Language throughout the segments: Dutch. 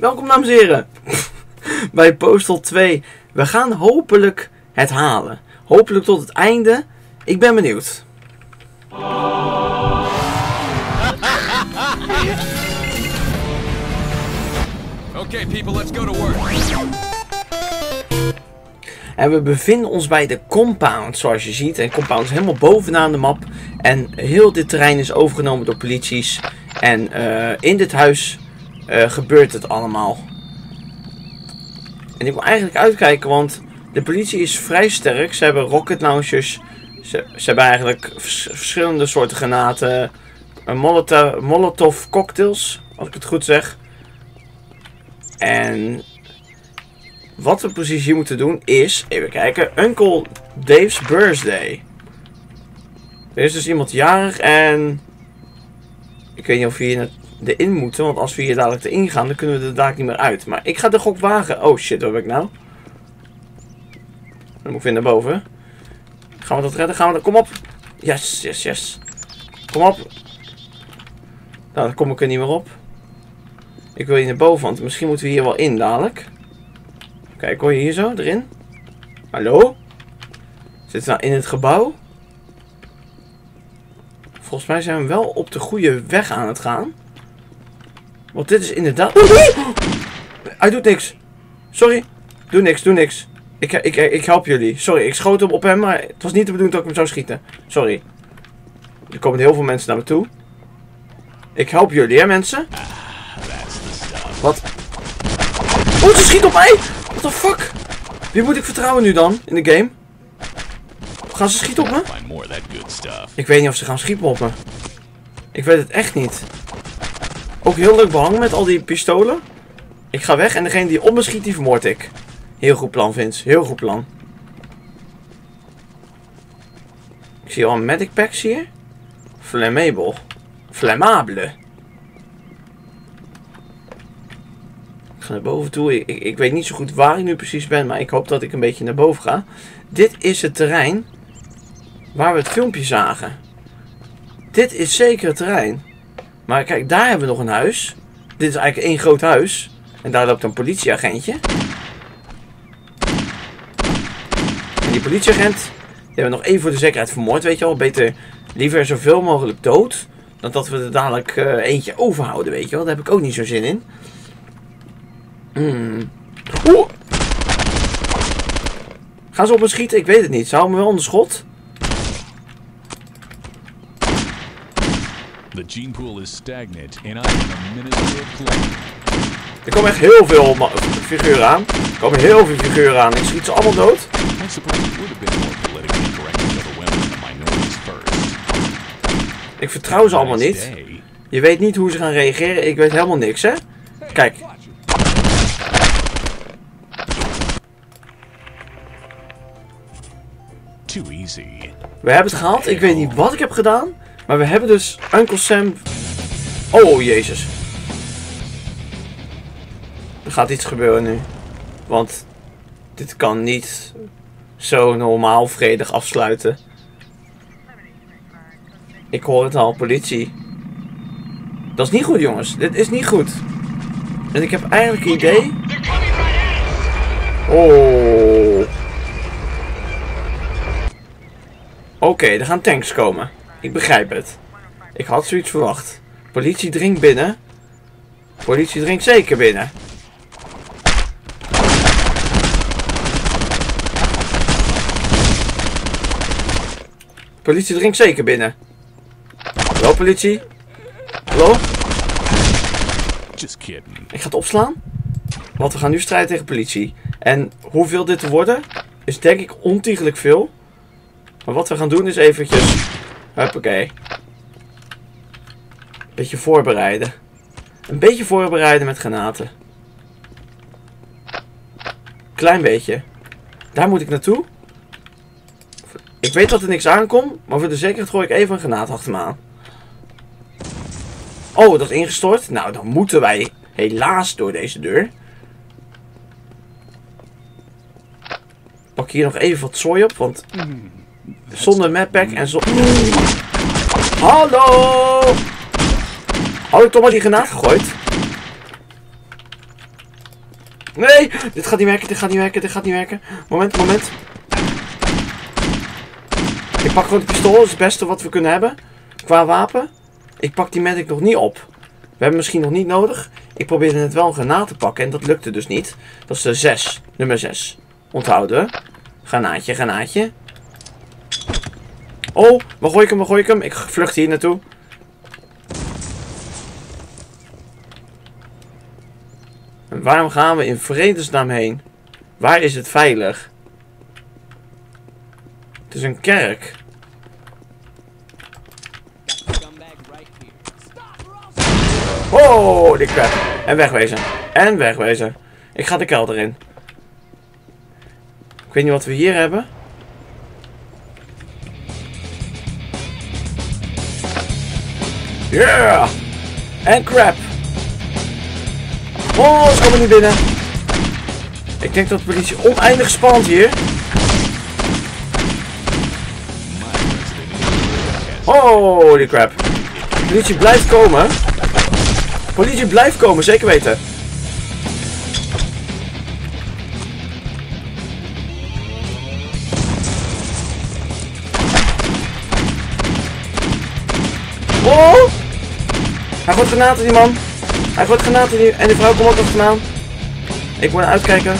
Welkom dames en heren bij Postal 2. We gaan hopelijk het halen. Hopelijk tot het einde. Ik ben benieuwd. Oké, people, let's go to work. En we bevinden ons bij de compound, zoals je ziet. En compound is helemaal bovenaan de map. En heel dit terrein is overgenomen door polities. En in dit huis gebeurt het allemaal. En ik wil eigenlijk uitkijken, want de politie is vrij sterk. Ze hebben rocket launchers. Ze hebben eigenlijk verschillende soorten granaten. Molotov cocktails, als ik het goed zeg. En wat we precies hier moeten doen is, even kijken, Uncle Dave's birthday. Er is dus iemand jarig en ik weet niet of we hier erin moeten, want als we hier dadelijk erin gaan, dan kunnen we er dadelijk niet meer uit. Maar ik ga de gok wagen. Oh shit, wat heb ik nou? Dan moet ik weer naar boven. Gaan we dat redden? Gaan we dat? Kom op! Yes, yes, yes. Kom op. Nou, dan kom ik er niet meer op. Ik wil hier naar boven, want misschien moeten we hier wel in dadelijk. Kijk, hoor je hier zo, erin? Hallo? Zitten we nou in het gebouw? Volgens mij zijn we wel op de goede weg aan het gaan. Want dit is inderdaad... Hij doet niks. Sorry. Doe niks, doe niks. Ik help jullie. Sorry, ik schoot op hem, maar het was niet de bedoeling dat ik hem zou schieten. Sorry. Er komen heel veel mensen naar me toe. Ik help jullie, hè mensen? Wat? Oh, ze schiet op mij! What the fuck? Wie moet ik vertrouwen nu dan, in de game? Gaan ze schieten op me? Ik weet niet of ze gaan schieten op me. Ik weet het echt niet. Ook heel leuk behangen met al die pistolen. Ik ga weg en degene die op me schiet, die vermoord ik. Heel goed plan, Vince. Heel goed plan. Ik zie al een medic packs hier. Flammable. Flammable. Ik ga naar boven toe. Ik weet niet zo goed waar ik nu precies ben, maar ik hoop dat ik een beetje naar boven ga. Dit is het terrein waar we het filmpje zagen. Dit is zeker het terrein. Maar kijk, daar hebben we nog een huis. Dit is eigenlijk één groot huis. En daar loopt een politieagentje. En die politieagent... Die hebben we nog even voor de zekerheid vermoord, weet je wel. Beter liever zoveel mogelijk dood. Dan dat we er dadelijk eentje overhouden, weet je wel. Daar heb ik ook niet zo zin in. Oeh! Gaan ze op me schieten? Ik weet het niet. Ze houden me wel onder schot. Er komen echt heel veel figuren aan. Er komen heel veel figuren aan. Ik schiet ze allemaal dood. Ik vertrouw ze allemaal niet. Je weet niet hoe ze gaan reageren. Ik weet helemaal niks, hè? Kijk. We hebben het gehaald. Ik weet niet wat ik heb gedaan. Maar we hebben dus Uncle Sam... Oh, jezus. Er gaat iets gebeuren nu. Want dit kan niet zo normaal vredig afsluiten. Ik hoor het al, politie. Dat is niet goed, jongens. Dit is niet goed. En ik heb eigenlijk een idee... Oh. Oké, er gaan tanks komen. Ik begrijp het. Ik had zoiets verwacht. Politie dringt binnen. Politie dringt zeker binnen. Politie dringt zeker binnen. Hallo politie. Hallo. Ik ga het opslaan. Want we gaan nu strijden tegen politie. En hoeveel dit te worden is denk ik ontiegelijk veel. Maar wat we gaan doen is eventjes... Huppakee. Beetje voorbereiden. Een beetje voorbereiden met granaten. Klein beetje. Daar moet ik naartoe. Ik weet dat er niks aankomt, maar voor de zekerheid gooi ik even een granaat achter me aan. Oh, dat is ingestort. Nou, dan moeten wij helaas door deze deur. Pak hier nog even wat zooi op, want... Zonder medpack en zonder... Hallo! Had ik toch maar die granaat gegooid? Nee, dit gaat niet werken, dit gaat niet werken, dit gaat niet werken. Moment, moment. Ik pak gewoon het pistool, dat is het beste wat we kunnen hebben. Qua wapen. Ik pak die medic nog niet op. We hebben misschien nog niet nodig. Ik probeerde net wel een granaat te pakken en dat lukte dus niet. Dat is de 6, nummer 6. Onthouden. Granaatje, granaatje. Oh, waar gooi ik hem, waar gooi ik hem? Ik vlucht hier naartoe. En waarom gaan we in vredesnaam heen? Waar is het veilig? Het is een kerk. Oh, die crap. En wegwezen. En wegwezen. Ik ga de kelder in. Ik weet niet wat we hier hebben. Yeah! En crap. Oh, ze komen niet binnen. Ik denk dat de politie oneindig spant hier. Holy crap. De politie blijft komen. De politie blijft komen, zeker weten. Oh! Hij gooit granaten, die man. Hij gooit granaten nu. En die vrouw komt ook nog vandaan. Ik moet uitkijken.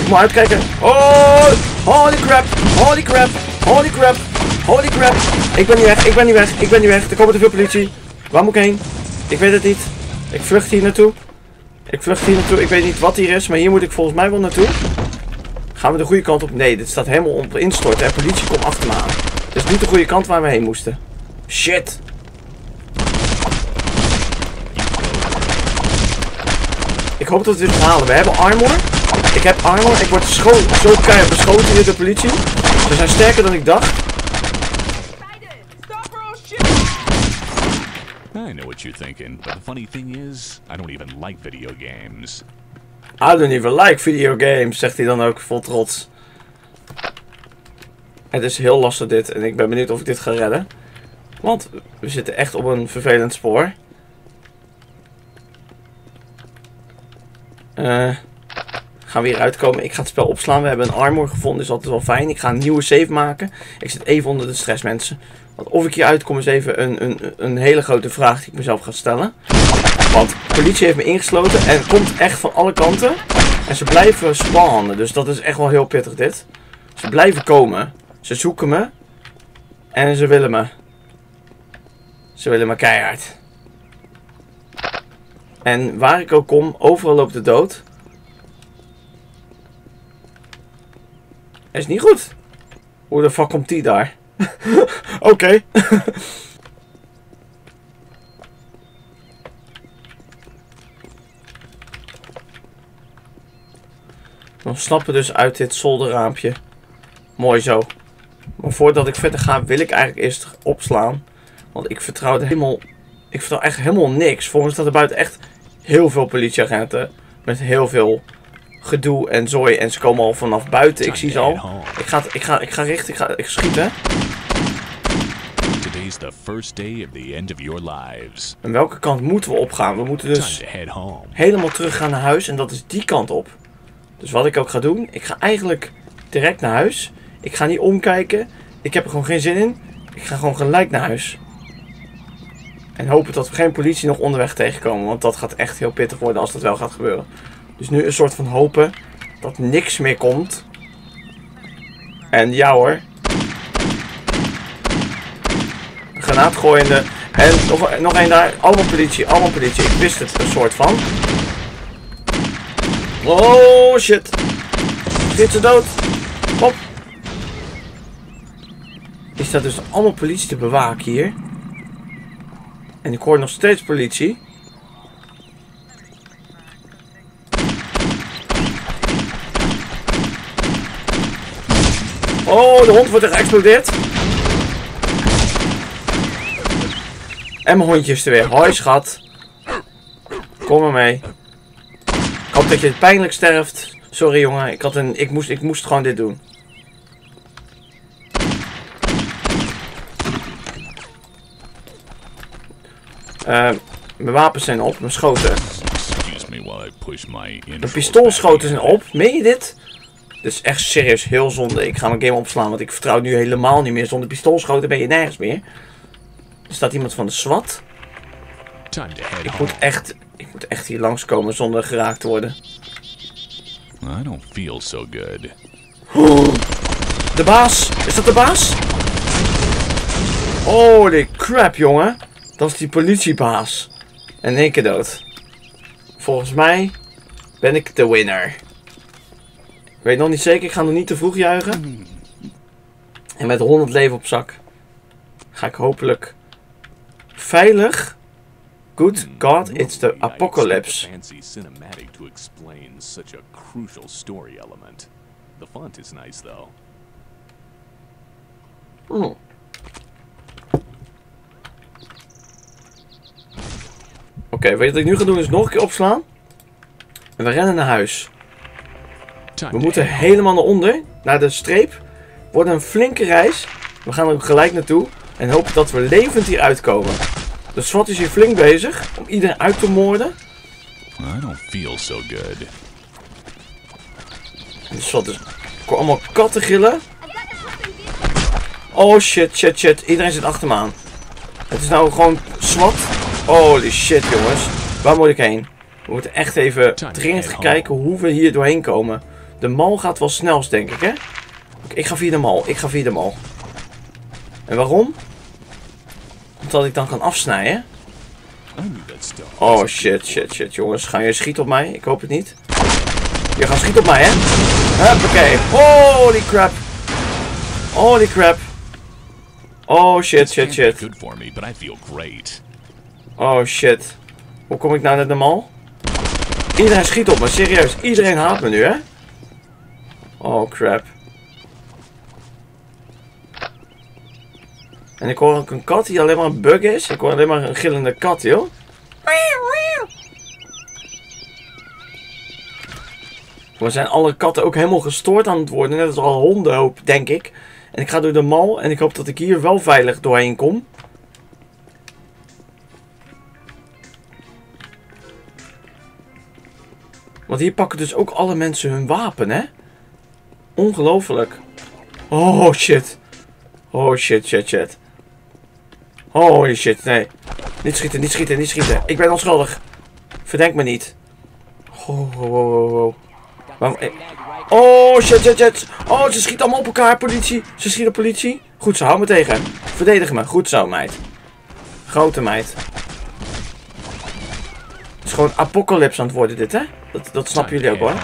Ik moet uitkijken. Oh! Holy crap! Holy crap! Holy crap! Holy crap! Ik ben niet weg, ik ben niet weg, ik ben niet weg. Er komen te veel politie. Waar moet ik heen? Ik weet het niet. Ik vlucht hier naartoe. Ik vlucht hier naartoe. Ik weet niet wat hier is, maar hier moet ik volgens mij wel naartoe. Gaan we de goede kant op? Nee, dit staat helemaal op instorten. En politie komt achter me aan. Dit is niet de goede kant waar we heen moesten. Shit! Ik hoop dat we dit halen. We hebben armor. Ik heb armor. Ik word zo keihard beschoten door de politie. Ze zijn sterker dan ik dacht. I know what you're thinking, but the funny thing is, I don't even like video games. I don't even like video games, zegt hij dan ook vol trots. Het is heel lastig dit en ik ben benieuwd of ik dit ga redden. Want we zitten echt op een vervelend spoor. Gaan we hier uitkomen? Ik ga het spel opslaan. We hebben een armor gevonden, is altijd wel fijn. Ik ga een nieuwe save maken. Ik zit even onder de stress, mensen. Want of ik hier uitkom is even een hele grote vraag die ik mezelf ga stellen. Want de politie heeft me ingesloten en komt echt van alle kanten. En ze blijven spawnen, dus dat is echt wel heel pittig dit. Ze blijven komen. Ze zoeken me. En ze willen me. Ze willen me keihard. En waar ik ook kom, overal loopt de dood. Dat is niet goed. Hoe de fuck komt die daar? Oké. We snappen dus uit dit zolderraampje. Mooi zo. Maar voordat ik verder ga, wil ik eigenlijk eerst opslaan. Want ik vertrouw helemaal... Ik vertrouw echt helemaal niks. Volgens mij staat er buiten echt heel veel politieagenten. Met heel veel gedoe en zooi. En ze komen al vanaf buiten. Ik zie ze al. Ik ga richten. Ik schieten. En welke kant moeten we opgaan? We moeten dus helemaal terug gaan naar huis. En dat is die kant op. Dus wat ik ook ga doen. Ik ga eigenlijk direct naar huis. Ik ga niet omkijken. Ik heb er gewoon geen zin in. Ik ga gewoon gelijk naar huis. En hopen dat we geen politie nog onderweg tegenkomen. Want dat gaat echt heel pittig worden als dat wel gaat gebeuren. Dus nu een soort van hopen dat niks meer komt. En ja hoor. Granaat gooiende. En nog één daar. Allemaal politie, allemaal politie. Ik wist het, een soort van. Oh shit. Schiet ze dood. Hop. Er staat dus allemaal politie te bewaken hier. En ik hoor nog steeds politie. Oh, de hond wordt er geëxplodeerd. En mijn hondje is er weer. Hoi schat. Kom maar mee. Ik hoop dat je pijnlijk sterft. Sorry jongen, ik moest gewoon dit doen. Mijn wapens zijn op, mijn schoten. De pistoolschoten zijn op. Meen je dit? Dit is echt serieus heel zonde. Ik ga mijn game opslaan, want ik vertrouw nu helemaal niet meer. Zonder pistoolschoten ben je nergens meer. Er staat iemand van de SWAT. Ik moet echt hier langskomen zonder geraakt te worden. I don't feel so good. Oh, de baas! Is dat de baas? Holy crap, jongen. Dat is die politiebaas. En in één keer dood. Volgens mij ben ik de winner. Ik weet nog niet zeker, ik ga nog niet te vroeg juichen. En met 100 leven op zak ga ik hopelijk veilig. Good God, it's the apocalypse. Fancy cinematic to explain such a crucial story element. The font is nice though. Oh. Oké, weet je wat ik nu ga doen is nog een keer opslaan. En we rennen naar huis. We moeten helemaal naar onder, naar de streep. Wordt een flinke reis. We gaan er ook gelijk naartoe. En hopen dat we levend hier uitkomen. De SWAT is hier flink bezig om iedereen uit te moorden. I don't feel so good. De SWAT is allemaal katten gillen. Oh shit, shit, shit. Iedereen zit achter me aan. Het is nou gewoon SWAT. Holy shit, jongens. Waar moet ik heen? We moeten echt even dringend gaan kijken hoe we hier doorheen komen. De mal gaat wel snelst, denk ik, hè? Ik ga via de mal. Ik ga via de mal. En waarom? Omdat ik dan kan afsnijden. Oh shit, shit, shit, jongens. Gaan jullie schieten op mij? Ik hoop het niet. Je gaat schieten op mij, hè? Huppakee. Holy crap. Holy crap. Oh shit, shit, shit. Oh shit. Hoe kom ik nou naar de mal? Iedereen schiet op me, serieus. Iedereen haat me nu, hè? Oh crap. En ik hoor ook een kat die alleen maar een bug is. Ik hoor alleen maar een gillende kat, joh. We zijn alle katten ook helemaal gestoord aan het worden. Net als al hondenhoop, denk ik. En ik ga door de mal en ik hoop dat ik hier wel veilig doorheen kom. Want hier pakken dus ook alle mensen hun wapen, hè? Ongelooflijk. Oh shit. Oh shit, shit, shit. Holy shit, nee. Niet schieten, niet schieten, niet schieten. Ik ben onschuldig. Verdenk me niet. Oh, oh, oh, oh. Oh shit, shit, shit. Oh, ze schieten allemaal op elkaar, politie. Ze schieten politie. Goed zo, hou me tegen. Verdedig me. Goed zo, meid. Grote meid. Het is gewoon apocalypse aan het worden, dit, hè? Dat snappen jullie ook, hoor.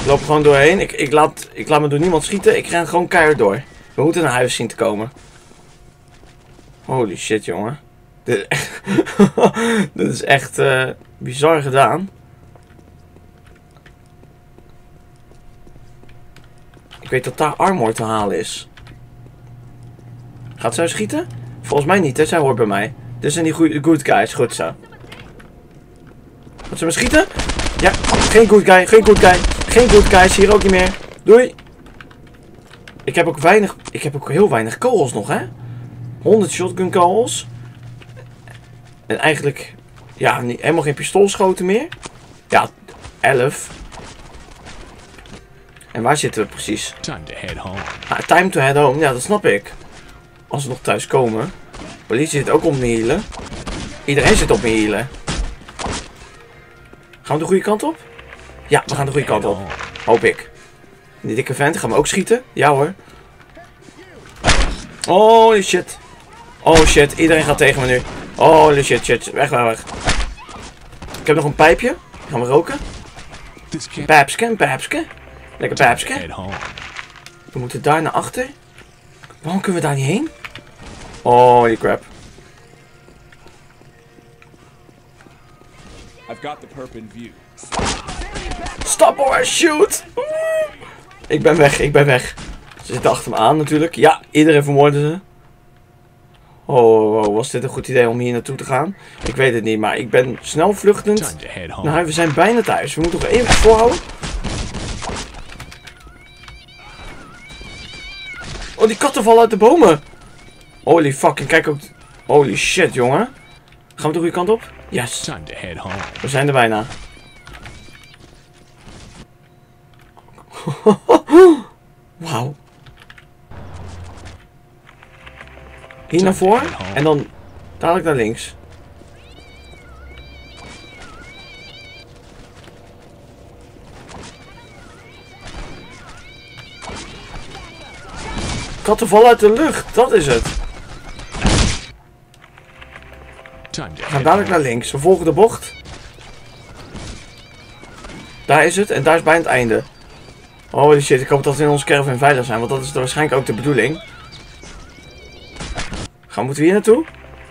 Ik loop gewoon doorheen. Ik laat me door niemand schieten. Ik ren gewoon keihard door. We moeten naar huis zien te komen. Holy shit, jongen. Dit is echt, dit is echt bizar gedaan. Ik weet dat daar armor te halen is. Gaat zij schieten? Volgens mij niet, hè? Zij hoort bij mij. Dit zijn die good guys. Goed zo. Gaat ze me schieten? Ja, geen good guy, geen good guy. Geen good guys, hier ook niet meer. Doei. Ik heb ook heel weinig kogels nog, hè? 100 shotgun kogels. En eigenlijk, ja, helemaal geen pistoolschoten meer. Ja, 11. En waar zitten we precies? Time to head home. Ah, time to head home, ja, dat snap ik. Als we nog thuis komen. Politie zit ook op me hielen. Iedereen zit op me hielen. Gaan we de goede kant op? Ja, we gaan de goede kant op. Hoop ik. Die dikke vent, gaan we ook schieten? Ja hoor. Holy shit. Oh shit, iedereen gaat tegen me nu. Holy shit, shit. Weg, weg, weg. Ik heb nog een pijpje. Gaan we roken? Pijpske, een pijpske. Lekker pijpske. We moeten daar naar achter. Waarom kunnen we daar niet heen? Holy crap. I've got the perp in view. Stop hoor, shoot! Ik ben weg, ik ben weg. Ze zitten achter me aan natuurlijk. Ja, iedereen vermoorden ze. Oh, was dit een goed idee om hier naartoe te gaan? Ik weet het niet, maar ik ben snel vluchtend. Nou, we zijn bijna thuis. We moeten nog even volhouden. Oh, die katten vallen uit de bomen. Holy fucking, kijk ook. Holy shit, jongen. Gaan we de goede kant op? Yes. We zijn er bijna. Wauw. Hier naar voren en dan dadelijk naar links. Katten vallen uit de lucht, dat is het. We gaan dadelijk naar links, we volgen de bocht. Daar is het en daar is bijna het einde. Holy shit, ik hoop dat we in onze caravan veilig zijn, want dat is waarschijnlijk ook de bedoeling. Gaan we hier naartoe?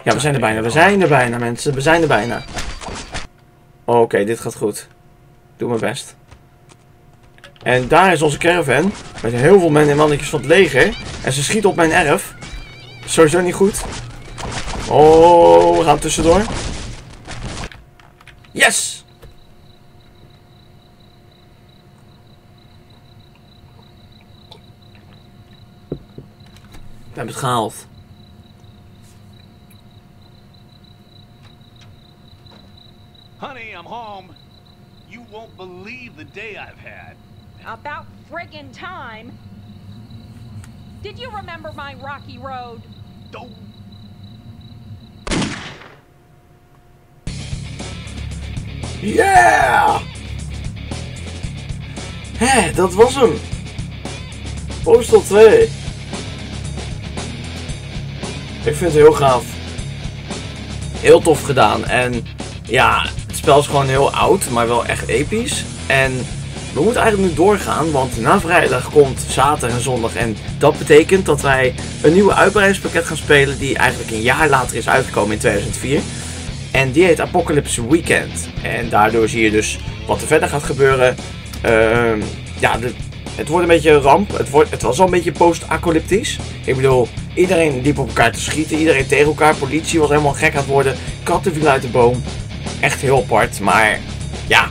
Ja, we zijn er bijna. We zijn er bijna, mensen. We zijn er bijna. Oh, oké, dit gaat goed. Doe mijn best. En daar is onze caravan. Met heel veel men en mannetjes van het leger. En ze schieten op mijn erf. Sowieso niet goed. Oh, we gaan tussendoor. Yes! We hebben het gehaald. Honey, I'm home. You won't believe the day I've had. About friggin' time. Did you remember my rocky road? Oh. Yeah! Hé, dat was hem. Postal 2. Ik vind het heel gaaf. Heel tof gedaan. En ja... Het spel is gewoon heel oud, maar wel echt episch. En we moeten eigenlijk nu doorgaan, want na vrijdag komt zaterdag en zondag. En dat betekent dat wij een nieuwe uitbreidingspakket gaan spelen die eigenlijk een jaar later is uitgekomen in 2004. En die heet Apocalypse Weekend. En daardoor zie je dus wat er verder gaat gebeuren. Het wordt een beetje een ramp. Het was al een beetje post-apocalyptisch. Ik bedoel, iedereen liep op elkaar te schieten, iedereen tegen elkaar. Politie was helemaal gek aan het worden. Katten vielen uit de boom. Echt heel apart, maar ja,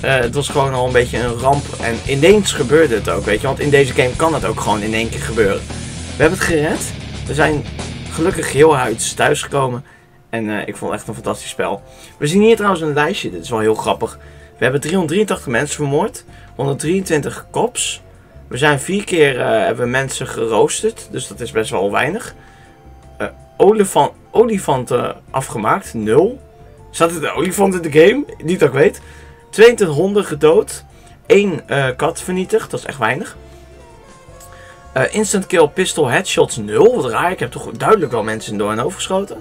het was gewoon al een beetje een ramp en ineens gebeurde het ook, weet je. Want in deze game kan het ook gewoon in één keer gebeuren. We hebben het gered, we zijn gelukkig heel huids thuis gekomen en ik vond het echt een fantastisch spel. We zien hier trouwens een lijstje, dit is wel heel grappig. We hebben 383 mensen vermoord, 123 cops. We zijn 4 keer mensen geroosterd, dus dat is best wel weinig. Olifanten afgemaakt, 0. Zat er een olifant in de game? Niet dat ik weet. 22 honden gedood. 1 kat vernietigd. Dat is echt weinig. Instant kill, pistol, headshots 0. Wat raar. Ik heb toch duidelijk wel mensen door en overgeschoten.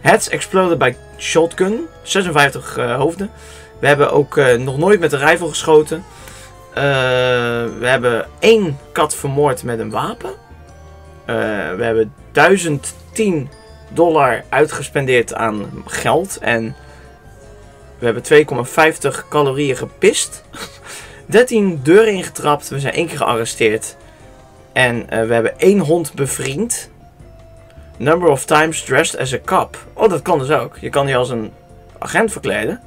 Heads exploded by shotgun. 56 hoofden. We hebben ook nog nooit met een rifle geschoten. We hebben 1 kat vermoord met een wapen. We hebben 1010... dollar uitgespendeerd aan geld en we hebben 2,50 calorieën gepist, 13 deuren ingetrapt, we zijn 1 keer gearresteerd en we hebben 1 hond bevriend. Number of times dressed as a cop. Oh, dat kan dus ook. Je kan die als een agent verkleden.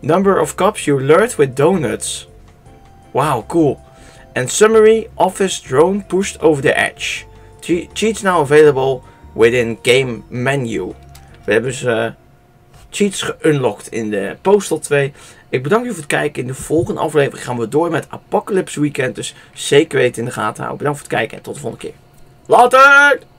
Number of cops you lured with donuts. Wauw, cool. En summary, office drone pushed over the edge. Cheats now available within game menu. We hebben dus cheats geunlocked in de Postal 2. Ik bedank u voor het kijken. In de volgende aflevering gaan we door met Apocalypse Weekend. Dus zeker weten in de gaten houden. Bedankt voor het kijken en tot de volgende keer. Later!